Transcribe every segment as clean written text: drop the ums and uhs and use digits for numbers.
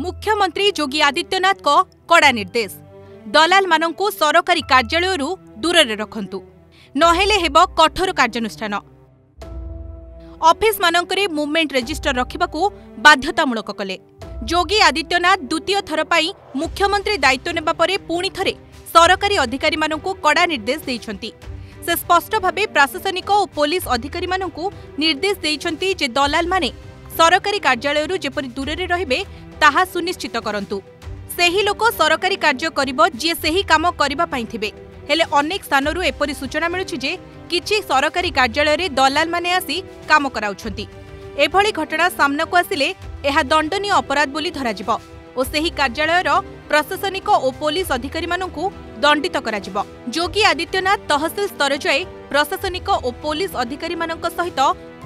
मुख्यमंत्री योगी आदित्यनाथ को कड़ा निर्देश, दलाल मानंकु सरकारी कार्यालय दूर रखंतु, नहेले हेबो कठोर कार्यानुष्ठान। ऑफिस मानंकरे मूवमेंट रजिस्टर रखिबाकू बाध्यतामूलक कले। योगी आदित्यनाथ द्वितीय थर पई मुख्यमंत्री दायित्व नेबा परे पुणी थरे सरकारी अधिकारी मानंकु कड़ा निर्देश दैछंती। से स्पष्ट भाव प्रशासनिक और पुलिस अधिकारी मानंकु निर्देश दैछंती जे दलाल माने सरकारी कार्यालय जेपरि दूर रहिबे ताहा सुनिश्चित करंतु। सेही लोक सरकारी कार्य करिबो जे सेही काम करिबा पई थिबे। हेले अनेक स्थानरू एपरि सूचना मिलुछि जे किछि सरकारी कार्यालय रे दलाल माने आसी काम कराउछंती। एभली घटना सामनाकु आसिले एहा दंडनीय अपराध बोली धराजिबो ओ सेही कार्यालयर प्रशासनिक और पुलिस अधिकारी मानंकु दंडित कराजिबो। योगी आदित्यनाथ तहसील स्तर जाय प्रशासनिक और पुलिस अधिकारी मानंक सहित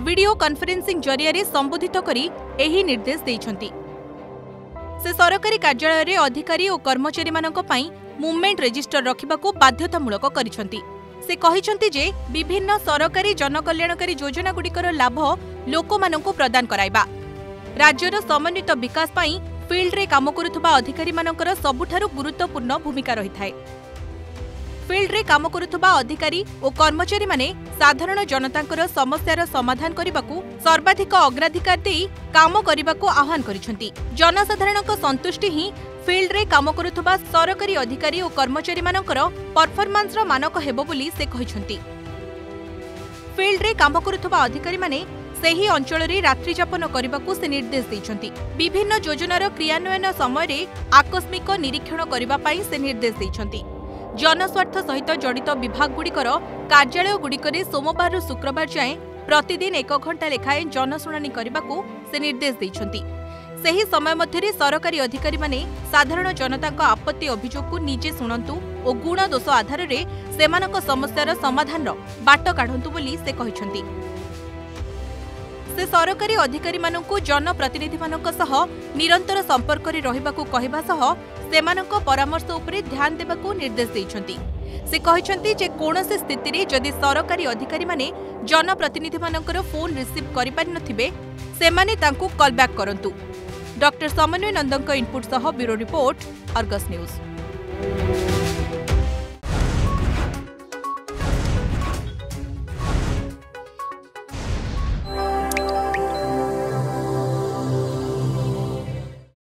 वीडियो कॉन्फ्रेंसिंग जरिए संबोधित करी एही निर्देश दैछंती। से सरकारी कार्यालय रे अधिकारी और कर्मचारी मानंक पई मूवमेंट रजिस्टर रखिबाकू बाध्यतामूलक करिसंती। से कहिसंती जे विभिन्न सरकारी जनकल्याणकारी योजना गुडीकर लाभ लोक मानंकू प्रदान कराइबा, राज्यर समन्वित विकास पई फील्ड रे काम करुथबा अधिकारी मानंकर सबुठारु गुरुत्वपूर्ण भूमिका रही थाए। फील्ड रे काम करुथबा अधिकारी और कर्मचारी माने साधारण जनतांकर समस्यार समाधान करिबाकू सर्वाधिक अग्राधिकार देई काम करिबाकू आह्वान करिसंती। जनसाधारणक संतुष्टि ही फील्ड रे काम करुथबा सरकारी अधिकारी और कर्मचारी मानकर परफॉर्मेंस रो मानक हेबो बोली से कहिसंती। फील्ड रे काम करुथबा अधिकारी माने सेही अंचल रे रात्रि यापन करिबाकू से निर्देश दैछंती। विभिन्न योजनार क्रियान्वयन समय रे आकस्मिक निरीक्षण करिबा पई से निर्देश दैछंती। जनस्वार्थ सहित जड़ित विभाग गुडीकर कार्यालय गुडीकरे सोमवार रो शुक्रवार जाए प्रतिदिन 1 घंटा लेखाएं जनशुणानी करिबाकू से निर्देश दैछंती। सेही समय मध्यरे सरकारी अधिकारी माने साधारण जनतांका आपत्ति अभियोग को निजे सुनंतु और गुण दोष आधार रे सेमानक समस्यार समाधान बाट काढंतु बोली से कहिसंती। से सरकारी अधिकारी मानंकु जनप्रतिनिधि मानक सह निरंतर संपर्क रे रहिबाकू कहिबा सह सेमानक परामर्श उपरे ध्यान देबाकू निर्देश दैछंती। से कहिसंती जे कोनोसे स्थिति रे जदि सरकारी अधिकारी माने जनप्रतिनिधि मानकर फोन रिसीव करि पारि नथिबे सेमाने तांकू कॉल बैक करंतु। डॉक्टर समन्वय नंदन का इनपुट सह ब्यूरो रिपोर्ट, आर्गस न्यूज।